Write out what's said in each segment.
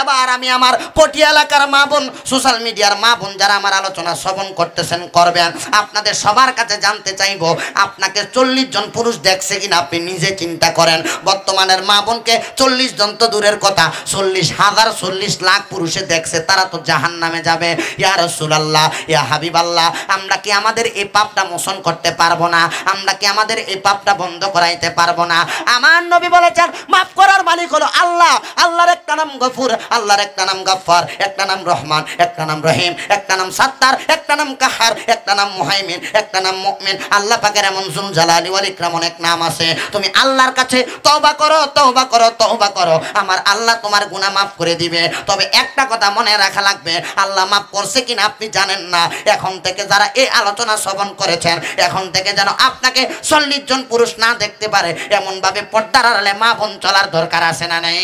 एबार आमी आमार पटियालाकार मा बोन सोशल मीडियार मा बोन जारा आमार आलोचना श्रवण करतेछेन करबेन आपनादेर सबार काछे जानते चाइबो आपनाके 40 जन पुरुष देखछे किना आपनि निजे चिंता करेन। बर्तमानेर मा बोनके 40 जन तो दूरेर कथा 40,000 40 लाख पुरुषे देखछे तारा तो जहन्नामे जाबे। या रसूलुल्लाह या हबीबाल्लाह आमरा कि आमादेर ए पापटा मोचन करते पारबो ना? आमरा कि आमादेर ए पापटा बन्ध कराइते पारबो ना? आमार नबी बोलेछेन माफ करार मालिक हलो आल्लाह। आल्लाहर एकटा नाम गफूर, अल्लाहर एक नाम गफ्फार, एक नाम रहमान, एक नाम रहीम, एक नाम सत्तार, एक नाम काहार, एक नाम मुहैमिन, एक नाम मुमिन। अल्लाह पाकेर एमन जुल जलाली वाल इकराम अनेक नाम आछे। तुमी अल्लाहर काछे तौबा करो तौबा करो तौबा करो, आमार अल्लाह तोमार गुनाह माफ करे दिबे। तबे एकटा कथा मने राखा लागबे, अल्लाह माफ करछे किना आपनि जानेन ना। एखन थेके जारा ए आलोचना श्रवण करेछेन एखन थेके जेन आपनाके 40 जन पुरुष ना देखते पारे एमन भावे पर्दार आড়ালে मा বোন চলার দরকার আছে না নাই?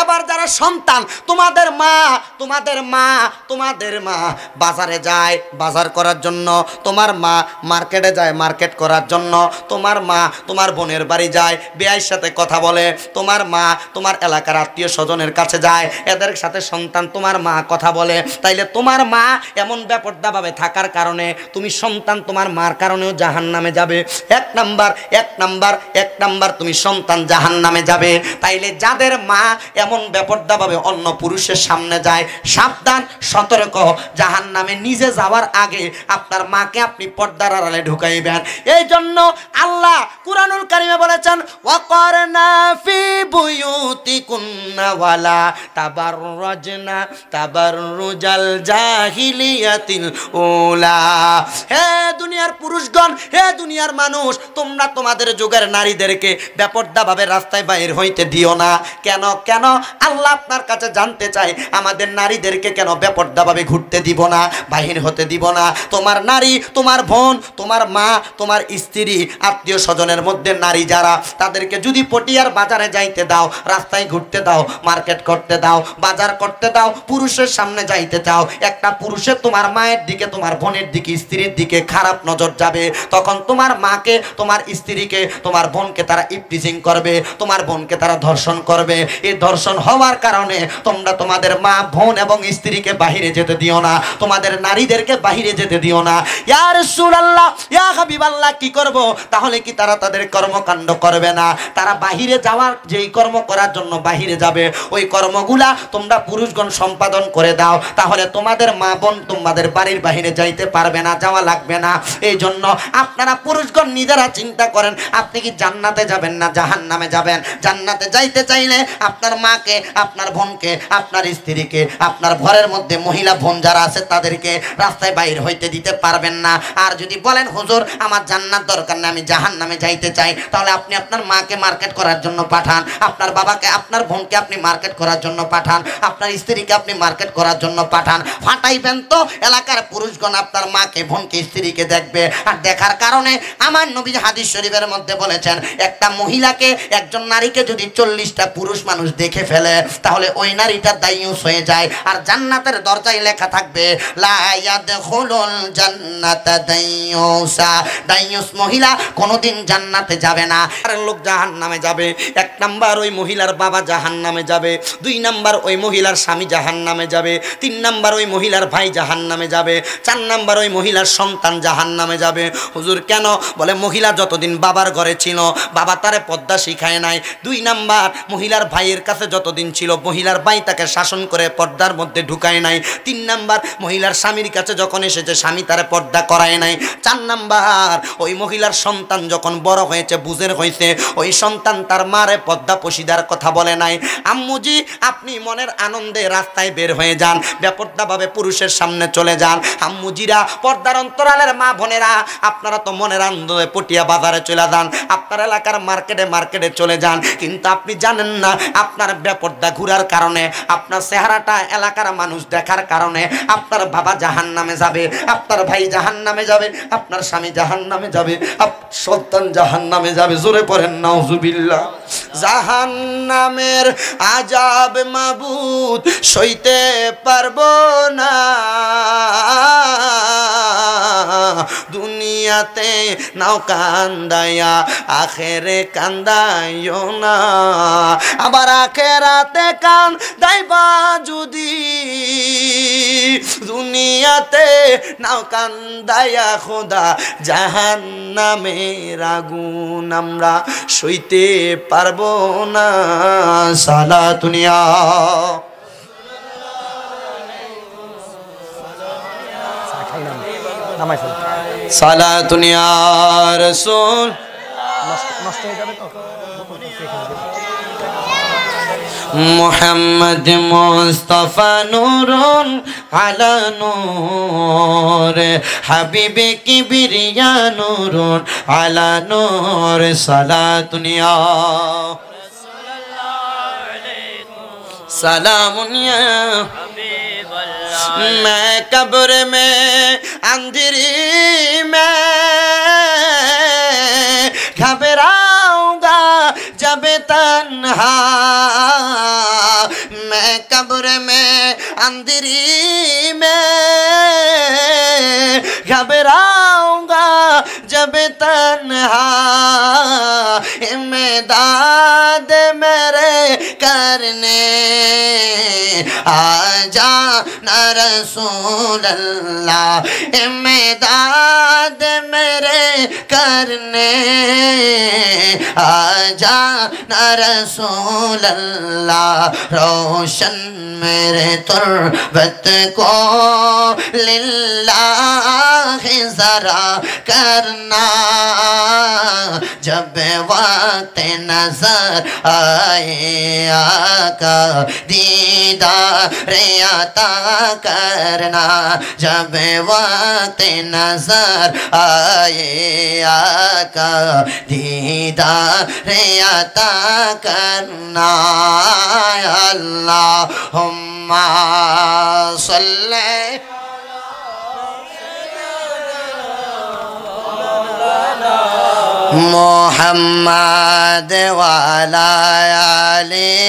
এবার যারা সন্তান তোমাদের মা বাজারে যায় বাজার করার জন্য, তোমার মা মার্কেটে যায় মার্কেট করার জন্য, তোমার মা তোমার বোনের বাড়ি যায় বিয়ের সাথে কথা বলে, তোমার মা তোমার এলাকার আত্মীয় স্বজনের কাছে যায়, এদের সাথে সন্তান তোমার মা কথা বলে। তাইলে তোমার মা এমন ব্যাপারদাভাবে থাকার কারণে তুমি সন্তান তোমার মার কারণেও জাহান্নামে যাবে। এক নাম্বার তুমি সন্তান জাহান্নামে যাবে। তাইলে যাদের মা এমন ব্যাপারটা ভাবে অন্য পুরুষের সামনে যায় সাবধান সতর্ক, জাহান্নামে নিজে যাওয়ার আগে আপনার মাকে আপনি পর্দার আড়ালে ঢুকাইবেন। এই জন্য আল্লাহ কুরআনুল কারীমে বলেছেন ওয়াকারনা ফি বুয়ুতিকুন্না ওয়ালা তাবাররাজনা তাবাররুজাল জাহিলিয়াতিল উলা। হে দুনিয়ার পুরুষগণ, হে দুনিয়ার মানুষ, তোমরা তোমাদের যুগের নারীদেরকে ব্যাপারটা ভাবে রাস্তায় বাইরে হইতে দিও না। কেন কেন আল্লাহ আপনার কাছে জানতে চাই আমাদের নারীদেরকে কেন বেপরদাভাবে ঘুরতে দিব না, বাহির হতে দিব না? তোমার নারী, তোমার বোন, তোমার মা, তোমার স্ত্রী, আত্মীয় স্বজনের মধ্যে নারী যারা, তাদেরকে যদি পটিয়ার বাজারে যাইতে দাও, রাস্তায় ঘুরতে দাও, মার্কেট করতে দাও, বাজার করতে দাও, পুরুষের সামনে যাইতে দাও, একটা পুরুষের তোমার মায়ের দিকে তোমার বোনের দিকে স্ত্রীর দিকে খারাপ নজর যাবে। তখন তোমার মাকে তোমার স্ত্রীকে তোমার বোনকে তারা ইফটিজিং করবে, তোমার বোনকে তারা ধর্ষণ করবে। এই ধর্ষণ হওয়ার কারণে তোমরা তোমাদের মা বোন এবং স্ত্রীকে বাহিরে যেতে দিও না, তোমাদের নারীদেরকে বাহিরে যেতে দিও না। ইয়া রাসূলুল্লাহ ইয়া হাবিবাল্লাহ কি করব? তাহলে কি তারা তাদের কর্মকাণ্ড করবে না? তারা বাহিরে যাওয়ার যেই কর্ম করার জন্য বাহিরে যাবে ওই কর্মগুলা তোমরা পুরুষগণ সম্পাদন করে দাও, তাহলে তোমাদের মা বোন তোমাদের বাড়ির বাহিরে যাইতে পারবে না, যাওয়া লাগবে না। এই জন্য আপনারা পুরুষগণ নিজেরা চিন্তা করেন আপনি কি জান্নাতে যাবেন না জাহান্নামে যাবেন। জান্নাতে যাইতে চাইলে আপনার মাকে আপনার বোনকে আপনার স্ত্রীকে আপনার ঘরের মধ্যে মহিলা বোন যারা আছে তাদেরকে রাস্তায় বাইর হইতে দিতে পারবেন না। আর যদি বলেন হুজুর আমার জান্নাত দরকার না আমি জাহান্নামে যাইতে চাই, তাহলে আপনি আপনার মাকে মার্কেট করার জন্য পাঠান, আপনার বাবাকে আপনার বোনকে আপনি মার্কেট করার জন্য পাঠান, আপনার স্ত্রীকে আপনি মার্কেট করার জন্য পাঠান। ফাটাইবেন তো এলাকার পুরুষগণ আপনার মাকে বোনকে স্ত্রীকে দেখবে। আর দেখার কারণে আমার নবী হাদিস শরীফের মধ্যে বলেছেন একটা মহিলাকে একজন নারীকে যদি 40টা পুরুষ মানুষ দেখে ফেলে তাহলে ওই নারীটা দাইয়ুস হয়ে যায়। আর জান্নাতের দরজায় লেখা থাকবে লা ইয়াদখুলুল জান্নাতা দাইয়ুসা, দাইয়ুস মহিলা কোনোদিন জান্নাতে যাবে না। আর লোক জাহান্নামে যাবে। এক নাম্বার ওই মহিলার বাবা জাহান্নামে যাবে, দুই নাম্বার ওই মহিলার স্বামী জাহান্নামে যাবে, তিন নাম্বার ওই মহিলার ভাই জাহান্নামে যাবে, চার নাম্বার ওই মহিলার সন্তান জাহান্নামে যাবে। হুজুর কেন? বলে মহিলা যতদিন বাবার ঘরে ছিল বাবা তারে পর্দা শিখায় নাই। দুই নাম্বার মহিলার ভাইয়ের কাছে যতদিন ছিল মহিলার ভাই তাকে শাসন করে পর্দার মধ্যে ঢুকায় নাই। তিন নাম্বার মহিলার স্বামীর কাছে যখন এসেছে স্বামী তারে পর্দা করায় নাই। চার নাম্বার ওই মহিলার সন্তান যখন বড় হয়েছে বুঝের হয়েছে ওই সন্তান তার মারে পর্দা পশিদার কথা বলে নাই। আম্মুজি আপনি মনের আনন্দে রাস্তায় বের হয়ে যান, বেপর্দাভাবে পুরুষের সামনে চলে যান। আম্মুজিরা পর্দার অন্তরালের মা বোনেরা আপনারা তো মনের আনন্দে পটিয়া বাজারে চলে যান, আপনার এলাকার মার্কেটে চলে যান, কিন্তু আপনি জানেন না আপনার বেপর্দা ঘুরার কারণে আপনার চেহারাটা এলাকার মানুষ দেখার কারণে আপনার বাবা জাহান্নামে যাবে, আপনার ভাই জাহান্নামে যাবে, আপনার স্বামী জাহান্নামে যাবে, আপনার সন্তান জাহান্নামে যাবে। জোরে পড়েন নাউজুবিল্লাহ। জাহান্নামের আযাব মাবুদ সইতে পারবো না, दुनियाते नाओ कांदाया आखिरे कांदायो ना आबार आखिराते कांदाइबा जुदी दुनियाते नाओ कांदाया खुदा জাহান্নামের আগুন আমরা সইতে পারবো না সালাতুনিয়া সালাতুনিয়া রাসূল মোহাম্মদ মুস্তাফা নূরুন আলা নূর হাবিবে কিবরিয়া নূরুন আলা নূর সালাতুন ইয়া রাসূলুল্লাহ আলাইকুম সালামুন ইয়া হাবিবাল্লাহ মে কবর মে আন্ধেরি মে ঘাবরাউগা जब तन्हा मैं कब्र में अंधेरी में घबराऊंगा जब तन्हा इमदाद मेरे करने आ जाना रसूल अल्लाह इमदाद मेरे करने आ जाना ना रसूल अल्लाह रोशन मेरे तुर्बत को लिल्लाह जरा करना जब वक्त नजर आए आका दीदार अता करना जब वक्त नजर आए आका दीदार अता करना अल्लाहुम्मा सल्ले मोहम्मद वाला आले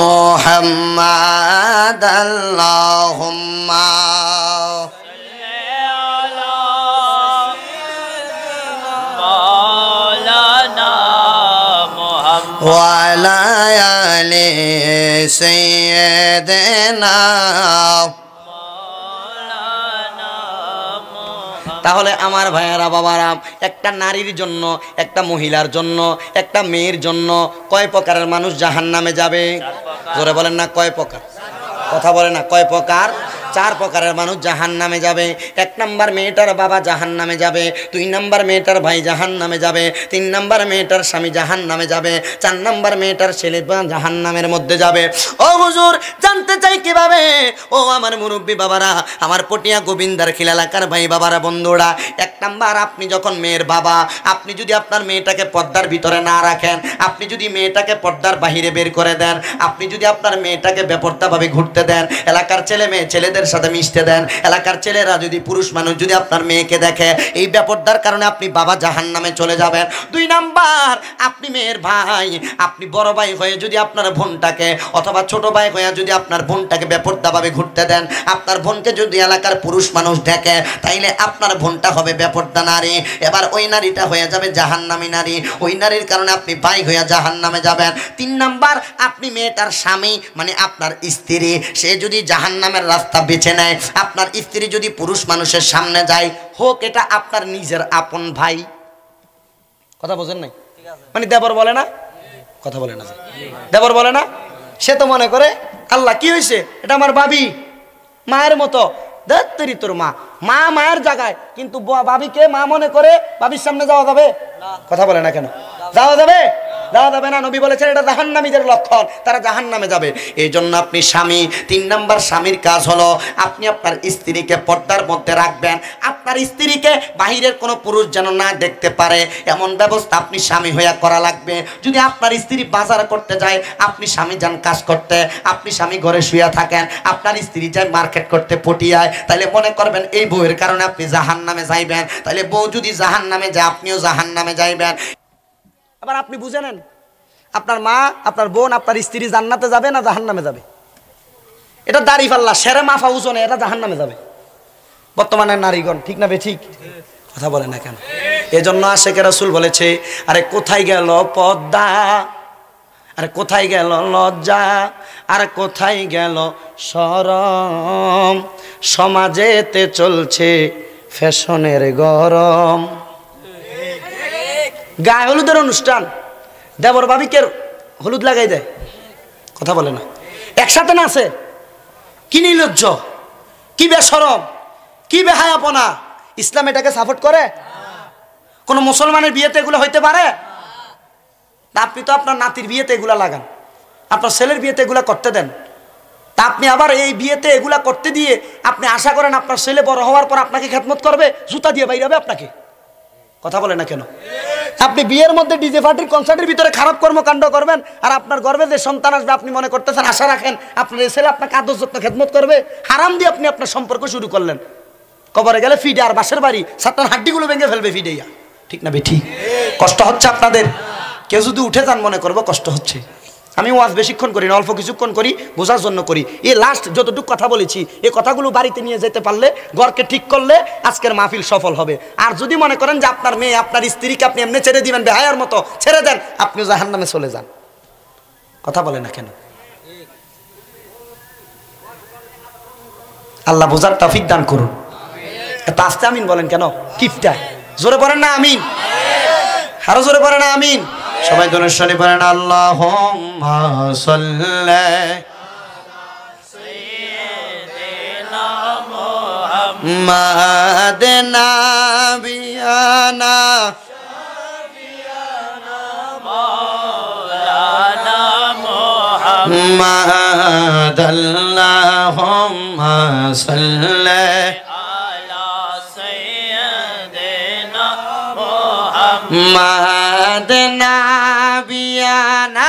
मोहम्मद अल्लाहुम्मा वाला आले सैयदना ताहले आमार भाइयारा बाबारा एक नारीर जन्नो एक महिलार जन्नो एक मेयर जन्नो कय प्रकारेर मानुष जहन्नामे जाबे जोरे बोलेन ना कय प्रकार कथा बोलेन ना कय प्रकार चार प्रकार मानुष जहन्नामे जाबे एक नम्बर मेटार बाबा जहन्नामे जाबे दुई नम्बर मेटार भाई जहन्नामे जाबे तीन नम्बर मेटार स्वामी जहन्नामे जाबे चार नम्बर मेटार छेले जहन्नामेर मध्य जाबे ओ हुजूर जानते चाइ किभाबे ओ आमार मुरब्बी बाबारा आमार पटिया गोविंदार खिलालाकार भाई बाबारा बंधुरा एक नम्बर आपनी जखन मेयर बाबा आपनी यदि आपनार मेयेटाके पर्दार भितरे ना राखेन आपनी यदि मेयेटाके पर्दार बाहिरे बेर करे देन आपनी यदि आपनार मेयेटाके बेपर्दाभावे घुरते देन एलाकार छेले मेये छेलेदेर সাথে মিশতে দেন এলাকার ছেলেরা যদি পুরুষ মানুষ যদি আপনার মেয়েকে দেখে এই ব্যাপারটার কারণে আপনি বাবা জাহান্নামে চলে যাবেন দুই নাম্বার আপনি মেয়ের ভাই আপনি বড় ভাই হয়ে যদি আপনার বোনটাকে অথবা ছোট ভাই হয়ে যদি আপনার বোনটাকে ব্যাপারটাভাবে ঘুরতে দেন আপনার বোনকে যদি এলাকার পুরুষ মানুষ দেখে তাইলে আপনার বোনটা হবে ব্যাপারটা নারী এবার ওই নারীটা হয়ে যাবে জাহান্নামী নারী ওই নারীর কারণে আপনি ভাই হয়ে জাহান্নামে যাবেন তিন নাম্বার আপনি মেয়েটার স্বামী মানে আপনার স্ত্রী সে যদি জাহান্নামের রাস্তা বেছে নেয় আপনার স্ত্রী যদি পুরুষ মানুষের সামনে যায় হোক এটা আপনার নিজের আপন ভাই কথা বুঝেন নাই মানে দেবর বলে না কথা বলে না দেবর বলে না সে তো মনে করে আল্লাহ কি হইছে এটা আমার ভাবি মায়ের মতো দত্তরি তোর মা মা মায়ের জায়গায় কিন্তু ভাবিকে মা মনে করে ভাবির সামনে যাওয়া যাবে না কথা বলে না কেন যাওয়া যাবে नबी जहान्नामी लक्षण तारा जहान्नामे जाबे अपनी स्वामी तीन नम्बर स्वामीर काज हलो अपनी आपनार स्त्री के पर्दार मध्य राखबेन आपनार स्त्री के बाहिरेर कोनो पुरुष जेन ना देखते पारे एमन व्यवस्था अपनी स्वामी हइया करा लागबे यदि आपनार स्त्री बाजार करते जाय अपनी स्वामी जान काज करते अपनी स्वामी घरे शुइया थाकेन आपनार स्त्री जाय मार्केट करते पटियाय ताहले मने करबेन एई बउयेर कारणे आपनि जहान्नामे जाइबेन ताहले बउ यदि जहान्नामे जाय आपनिओ जहान्नामे जाइबेन আবার আপনি বুঝে নেন আপনার মা আপনার বোন আপনার স্ত্রী জান্নাতে যাবে না জাহান্নামে যাবে এটা দাড়ি পাল্লা সেরে মাফা ওজনে এটা জাহান্নামে যাবে বর্তমানে নারীগণ ঠিক না বে ঠিক কথা বলে না কেন এজন্য আশিক রাসূল বলেছে আরে কোথায় গেল পর্দা আর কোথায় গেল লজ্জা আর কোথায় গেল শরম সমাজেতে চলছে ফ্যাশনের গরম গায়ে হলুদের অনুষ্ঠান দেবর ভাবিকে হলুদ লাগাই দেয় কথা বলে না একসাথে নাচে কি নির্লজ্জ কি বেশরম কি বেহায়াপনা ইসলাম এটাকে সাপোর্ট করে কোন মুসলমানের বিয়েতে এগুলো হইতে পারে আপনি তো আপনার নাতির বিয়েতে এগুলা লাগান আপনার ছেলের বিয়েতে এগুলা করতে দেন তা আপনি আবার এই বিয়েতে এগুলা করতে দিয়ে আপনি আশা করেন আপনার ছেলে বড় হওয়ার পর আপনাকে খেদমত করবে জুতা দিয়ে বাইরাবে আপনাকে কথা বলে না কেন আপনি বিয়ের মধ্যে ডিজে পার্টির কনসার্টের ভিতরে খারাপ কর্মকাণ্ড করবেন আর আপনার গর্ভে যে সন্তান আসবে আপনি মনে করতেছেন আশা রাখেন আপনার ছেলে আপনাকে আদর যত্ন খেদমত করবে হারাম দিয়ে আপনি আপনার সম্পর্ক শুরু করলেন কবরে গেলে ফিডে আর বাসের বাড়ি সাতটার হাড্ডিগুলো ভেঙে ফেলবে ফিডেইয়া ঠিক না বেঠি কষ্ট হচ্ছে আপনাদের কেউ যদি উঠে যান মনে করবো কষ্ট হচ্ছে আমি ওয়াজ বেশিক্ষণ করি না অল্প কিছুক্ষণ করি বোঝার জন্য করি এই লাস্ট যতটুকু কথা বলেছি এই কথাগুলো বাড়িতে নিয়ে যেতে পারলে ঘরকে ঠিক করলে আজকের মাহফিল সফল হবে আর যদি মনে করেন যে আপনার মেয়ে আপনার স্ত্রীকে আপনি এমনি ছেড়ে দিবেন বেহায়ার মতো ছেড়ে দেন আপনিও জাহান্নামে চলে যান কথা বলে না কেন আল্লাহ বোঝার তৌফিক দান করুন তা আস্তে আমিন বলেন কেন কিপটা জোরে পড়েন না আমিন আরো জোরে পড়েন না আমিন সবাই দনশানি পড়েন আল্লাহুম্মা সাল্লি আলা সাইয়্যিদিনা মুহাম্মাদ নাবিয়ানা শাফিয়ানা মাওলানা মুহাম্মাদ আল্লাহুম্মা সাল্লি আলা সাইয়্যিদিনা Muhammad nabiana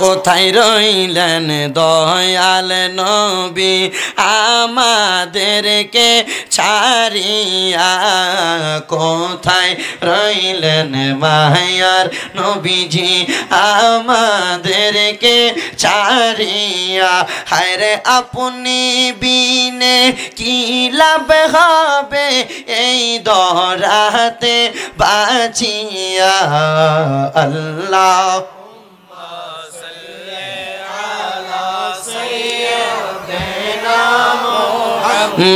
kothay roilen doyal nobi amaderke chariya kothay roilen mayar nobiji amaderke chariya haire apni bine ki lab hobe ei dorate bachiya allah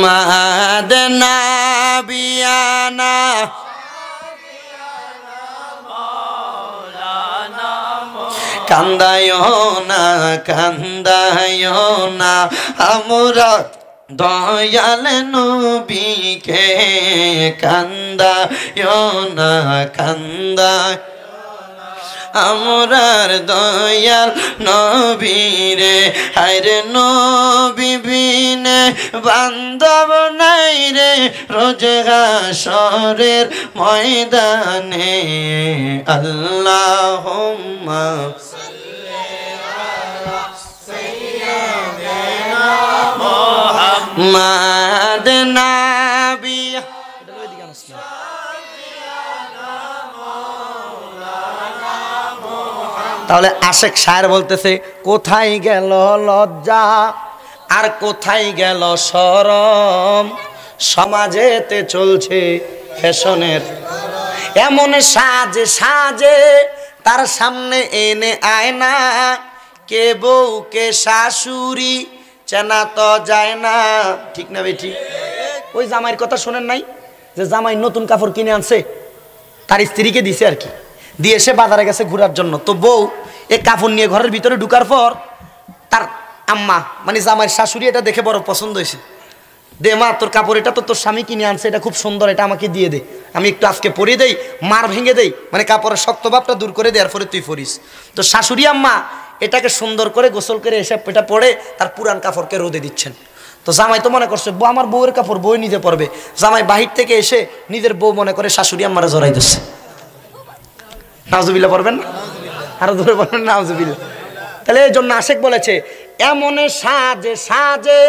Mahadna biyana Kandayona Amura Dayal নবীকে কান্দা আমরার দয়াল নবীরে হায়রে নবী বিনে বান্দব নাই রে রোজগাসরের ময়দানে আল্লাহুম্মা সাল্লি আলা সাইয়্যিদিনা মুহাম্মাদ নাবিয়ানা তাহলে আশিক শায়ের বলতেছে কোথায় গেল লজ্জা আর কোথায় গেল শরম সমাজেতে চলছে ফ্যাশনের এমন সাজে সাজে তার সামনে এনে আয়না কে বউ কে শাশুড়ি চেনা তো যায় না ঠিক না বেঠি ওই জামাইয়ের কথা শোনেন নাই যে জামাই নতুন কাপড় কিনে আনছে তার স্ত্রীকে দিছে আর কি দিয়ে সে বাজারে গেছে ঘোরার জন্য তো বউ এই কাপড় নিয়ে ঘরের ভিতরে ঢুকার পর তার আম্মা মানে জামাইয়ের শাশুড়ি এটা দেখে বড় পছন্দ হয়েছে দে মা তোর কাপড় এটা তো তোর স্বামী কিনে আনছে এটা খুব সুন্দর এটা আমাকে দিয়ে দে আমি একটু আজকে পরিয়ে দেই মার ভেঙে দেই মানে কাপড়ের শক্ত ভাবটা দূর করে দেওয়ার পরে তুই পরিস তো শাশুড়ি আম্মা এটাকে সুন্দর করে গোসল করে এসে এটা পরে তার পুরান কাপড়কে রোদে দিচ্ছেন তো জামাই তো মনে করছে বউ আমার বউয়ের কাপড় বই নিজে পরবে জামাই বাহির থেকে এসে নিজের বউ মনে করে শাশুড়ি আম্মারা জড়াই দিচ্ছে নাউজুবিল্লাহ পড়বেন না আরো ধরে বলবেন নাউজুবিল্লাহ তাহলে এই জন্য আশিক বলেছে এমন সাজে সাজে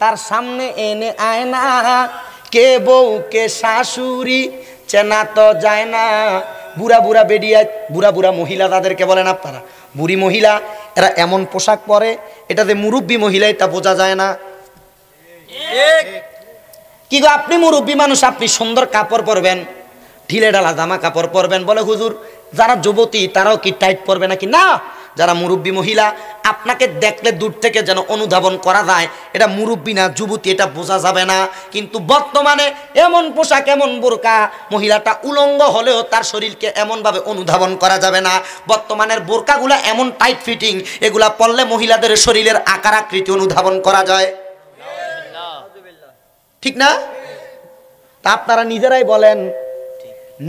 তার সামনে এনে আয়না কে বউ কে শাশুড়ি চেনা তো যায় না। বুড়া বুড়া বেডিয়া বুড়া বুড়া মহিলা তাদেরকে বলেন আপনারা, বুড়ি মহিলা এরা এমন পোশাক পরে এটাতে মুরব্বী মহিলা এটা বোঝা যায় না। কি গো আপনি মুরব্বী মানুষ, আপনি সুন্দর কাপড় পরবেন, ঢিলে ঢালা জামা কাপড় পরবেন। বলে হুজুর যারা যুবতী তারাও কি টাইট পরবে নাকি? না, যারা মুরব্বী মহিলা আপনাকে দেখলে দূর থেকে যেন অনুধাবন করা যায় এটা মুরব্বী না যুবতী, এটা বোঝা যাবে না। কিন্তু বর্তমানে এমন পোশাক এমন বোরকা, মহিলাটা উলঙ্গ হলেও তার শরীরকে এমনভাবে অনুধাবন করা যাবে না। বর্তমানের বোরকাগুলো এমন টাইট ফিটিং, এগুলা পরলে মহিলাদের শরীরের আকার আকৃতি অনুধাবন করা যায়, ঠিক না? তা আপনারা নিজেরাই বলেন,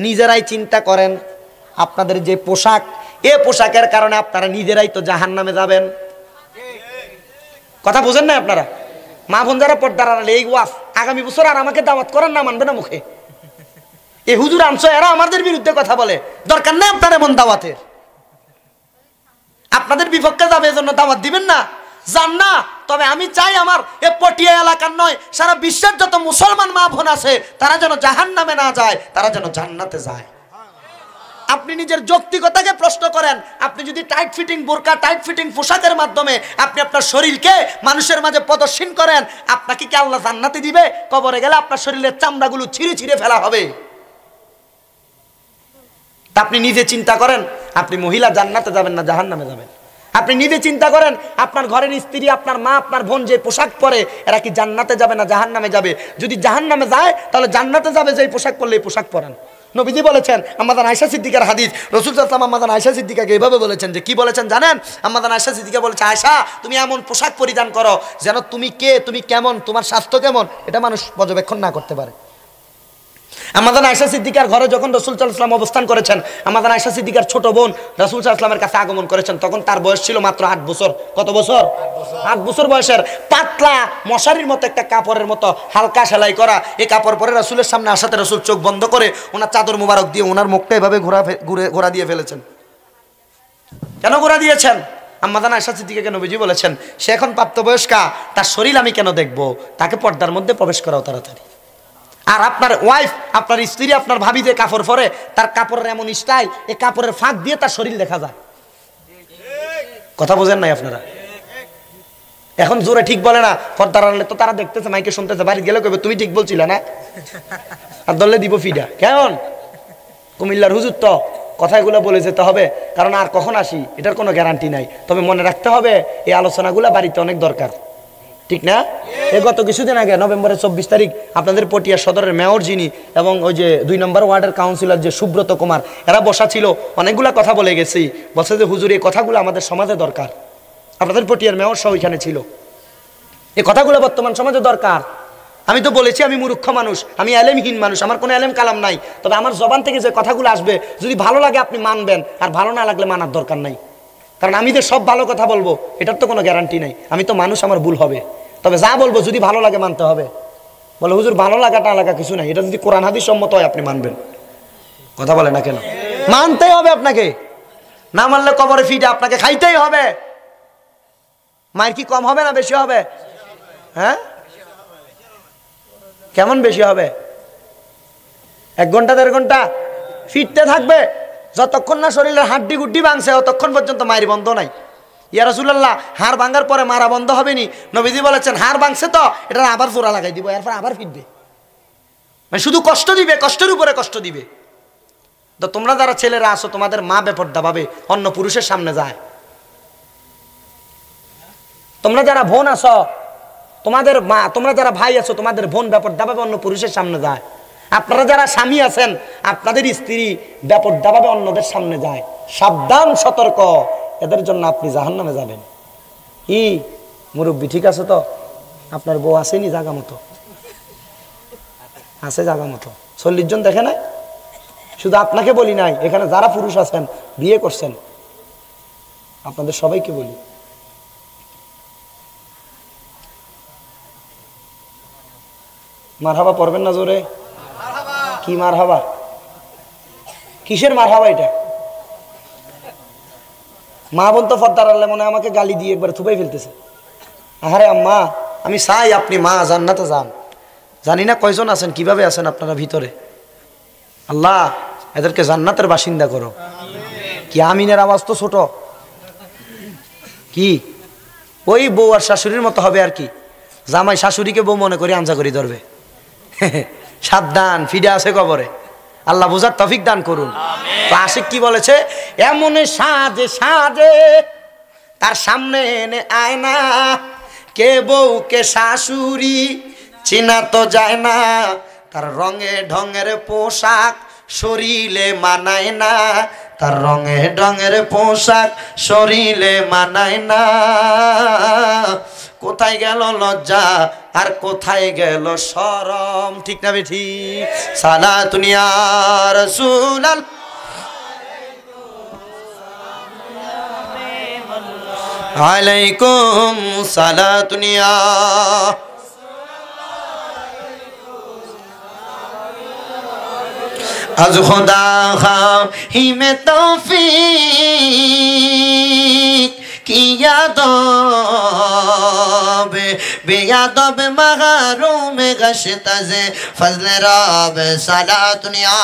নিজেরাই চিন্তা করেন আপনাদের যে পোশাক, এ পোশাকের কারণে আপনারা নিজেরাই তো জাহান্নামে যাবেন। কথা বুঝেন না আপনারা? মা বোন যারা পর্দার আড়ালে, এই ওয়াজ আগামী বছর আর আমাকে দাওয়াত করার না, মানবে না মুখে, এ হুজুর আনছো এরা আমাদের বিরুদ্ধে কথা বলে, দরকার নেই আপনার এমন দাওয়াতের। আপনাদের বিপক্ষে যাবে এজন্য দাওয়াত দিবেন না, যান না। তবে আমি চাই আমার এ পটিয়া এলাকার নয়, সারা বিশ্বের যত মুসলমান মা বোন আছে তারা যেন জাহান্নামে না যায়, তারা যেন জান্নাতে যায়। আপনি নিজের যৌক্তিকতাকে প্রশ্ন করেন। আপনি যদি টাইট ফিটিং বোরকা, টাইট ফিটিং পোশাকের মাধ্যমে আপনি আপনার শরীরকে মানুষের মাঝে প্রদর্শন করেন, আপনাকে কি আল্লাহ জান্নাতে দিবে? কবরে গেলে আপনার শরীরের চামড়াগুলো ছিঁড়ে ছিঁড়ে ফেলা হবে। তা আপনি নিজে চিন্তা করেন, আপনি মহিলা জান্নাতে যাবেন না জাহান্নামে যাবেন? আপনি নিজে চিন্তা করেন, আপনার ঘরের স্ত্রী, আপনার মা, আপনার বোন যে পোশাক পরে এরা কি জান্নাতে যাবে না জাহান্নামে যাবে? যদি জাহান্নামে যায় তাহলে জান্নাতে যাবে যে পোশাক পরলে এই পোশাক পরান। নবীজি বলেছেন, আমাদের আয়েশা সিদ্দিকার হাদিস, রাসূল সাল্লাল্লাহু আলাইহি ওয়াসাল্লাম আমাদের আয়েশা সিদ্দিকাকে এইভাবে বলেছেন যে কি বলেছেন জানেন? আমাদের আয়েশা সিদ্দিকা বলেছে, আয়েশা তুমি এমন পোশাক পরিধান করো যেন তুমি কে, তুমি কেমন, তোমার স্বাস্থ্য কেমন, এটা মানুষ পর্যবেক্ষণ না করতে পারে। আমাদের আয়েশা সিদ্দিকার ঘরে যখন রাসূল সাল্লাল্লাহু আলাইহি ওয়াসাল্লাম অবস্থান করেছেন, আমাদের আয়েশা সিদ্দিকার ছোট বোন রাসূল সাল্লাল্লাহু আলাইহি ওয়াসাল্লামের কাছে আগমন করেছেন, তখন তার বয়স ছিল মাত্র 8 বছর। কত বছর? 8 বছর বয়সের। পাতলা মশারির মতো একটা কাপড়ের মতো হালকা সেলাই করা এই কাপড় পরে রাসূলের সামনে আসাতে রাসূল চোখ বন্ধ করে ওনার চাদর মোবারক দিয়ে ওনার মুখটা এভাবে ঘোরা দিয়ে ফেলেছেন। কেন ঘোরা দিয়েছেন? আমাদের আয়েশা সিদ্দিকাকে নবীজি বলেছেন, সে এখন প্রাপ্তবয়স্কা, তার শরীর আমি কেন দেখবো? তাকে পর্দার মধ্যে প্রবেশ করাও তাড়াতাড়ি। আর আপনার ওয়াইফ, আপনার স্ত্রী, আপনার ভাবি যে কাপড় পরে তার কাপড়ের এমন স্টাইল, এই কাপড়ের ফাঁক দিয়ে তার শরীর দেখা যায়। কথা বোঝেন নাই আপনারা? এখন জোরে ঠিক বলে না, পর্দার আড়ালে তো তারা দেখতেছে, মাইকে শুনতেছে, বাড়ি গেলে কইবে তুমি ঠিক বলছিলে না, আর দলে দিব ফিডা। কেমন কুমিল্লার হুজুর তো কথাগুলো বলে যেতে হবে, কারণ আর কখন আসি এটার কোনো গ্যারান্টি নাই। তবে মনে রাখতে হবে এই আলোচনাগুলো বাড়িতে অনেক দরকার, ঠিক না? এ গত কিছুদিন আগে নভেম্বরের 24 তারিখ আপনাদের পটিয়া সদরের মেয়র যিনি এবং ওই যে 2 নম্বর ওয়ার্ডের কাউন্সিলর যে সুব্রত কুমার, এরা বসা ছিল, অনেকগুলা কথা বলে গেছি। বসে যে হুজুর এই কথাগুলো আমাদের সমাজে দরকার, আপনাদের পটিয়ার মেয়র সহ ওইখানে ছিল, এই কথাগুলো বর্তমান সমাজে দরকার। আমি তো বলেছি আমি মূর্খ মানুষ, আমি এলেমহীন মানুষ, আমার কোনো এলেম কালাম নাই, তবে আমার জবান থেকে যে কথাগুলো আসবে যদি ভালো লাগে আপনি মানবেন, আর ভালো না লাগলে মানার দরকার নাই। কারণ আমি যে সব ভালো কথা বলবো এটার তো কোনো গ্যারান্টি নাই, আমি তো মানুষ, আমার ভুল হবে। তবে যা বলবো যদি ভালো লাগে মানতে হবে। বলে হুজুর ভালো লাগা না লাগা কিছু নাই, এটা যদি কোরআন হাদিস সম্মত হয় আপনি মানবেন। কথা বলে না কেন? মানতেই হবে আপনাকে, না মানলে কবরে ফিডা আপনাকে খাইতেই হবে। মায়ের কি কম হবে না বেশি হবে? হ্যাঁ, কেমন বেশি হবে? 1 ঘন্টা 1.5 ঘন্টা ফিরতে থাকবে, যতক্ষণ না শরীরের হাড্ডি গুড্ডি ভাঙছে ততক্ষণ পর্যন্ত মায়ের বন্ধ নাই। ইয়া রাসূলুল্লাহ, হাড় ভাঙার পরে মারা বন্ধ হবে নি? নবীজি বলেছেন হাড় ভাঙছে তো এটা আবার জোড়া লাগাই দিব, এরপর আবার ফিরবে, মানে শুধু কষ্ট দিবে, কষ্টের উপরে কষ্ট দিবে। তো তোমরা যারা ছেলেরা আসো, তোমাদের মা বেপরদা ভাবে অন্য পুরুষের সামনে যায়। তোমরা যারা বোন আসো, তোমাদের মা, তোমরা যারা ভাই আসো, তোমাদের বোন বেপরদা ভাবে অন্য পুরুষের সামনে যায়। আপনারা যারা স্বামী আছেন, আপনাদের স্ত্রী বেপরদা ভাবে অন্যদের সামনে যায়। সাবধান, সতর্ক, এদের জন্য আপনি জাহান্নামে যাবেন। কি মুরব্বী ঠিক আছে তো? আপনার বউ আসেনি জাগা মতো? আছে জাগা মতো। 40 জন দেখে নাই? শুধু আপনাকে বলি নাই, এখানে যারা পুরুষ আছেন বিয়ে করছেন আপনাদের সবাইকে বলি, মারহাবা পড়বেন না জোরে? কি মারহাবা? কিসের মারহাবা এটা? মা বোন তো পর্দার আড়ালে মনে আমাকে গালি দিয়ে একবার থুপাই ফেলতেছে। আহারে আম্মা, আমি চাই আপনি মা জান্নাতে যান। জানি না কয়জন আছেন, কিভাবে আছেন আপনারা ভিতরে? আল্লাহ এদেরকে জান্নাতের বাসিন্দা করো। কি আমিনের আওয়াজ তো ছোট, কি ওই বউ আর শাশুড়ির মতো হবে আর কি, জামাই শাশুড়িকে বউ মনে করে আঞ্জা করে ধরবে। সাবধান, ফিরে আসে কবরে। আল্লাহ বুঝার তৌফিক দান করুন। তো আশিক কি বলেছে, এমন সাজে সাজে তার সামনে এনে আয়না, কে বউ কে শাশুড়ি চিনা তো যায় না, তার রঙে ঢঙের পোশাক শরীরে মানায় না, তার রঙে ঢঙের পোশাক শরীরে মানায় না। কোথায় গেল লজ্জা আর কোথায় গেল শরম, ঠিক না বেঠি? সালাতুন ইয়া রাসূলুল্লাহ আলাইকুম, সালাতুন ইয়া আজ খোদা হিমে তৌফিক किया बेयादब मगरूम गश्त से फजल रब साला दुनिया।